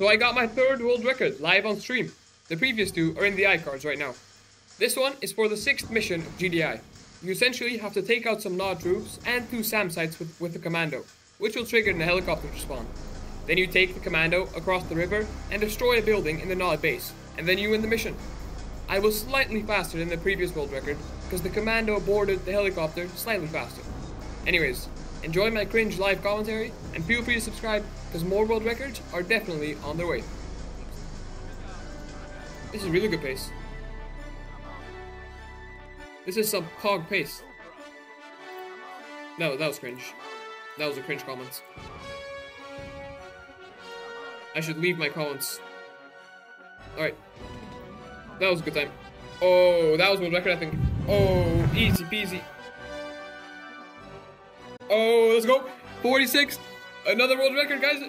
So I got my third world record live on stream. The previous two are in the iCards right now. This one is for the 6th mission of GDI. You essentially have to take out some Nod troops and 2 SAM sites with the commando, which will trigger the helicopter to spawn. Then you take the commando across the river and destroy a building in the Nod base, and then you win the mission. I was slightly faster than the previous world record, because the commando boarded the helicopter slightly faster. Anyways, enjoy my cringe live commentary, and feel free to subscribe, because more world records are definitely on their way. This is really good pace. This is some cog pace. No, that was cringe. That was a cringe comment. I should leave my comments. Alright. That was a good time. Oh, that was world record, I think. Oh, easy peasy. Oh, let's go. 46. Another world record, guys.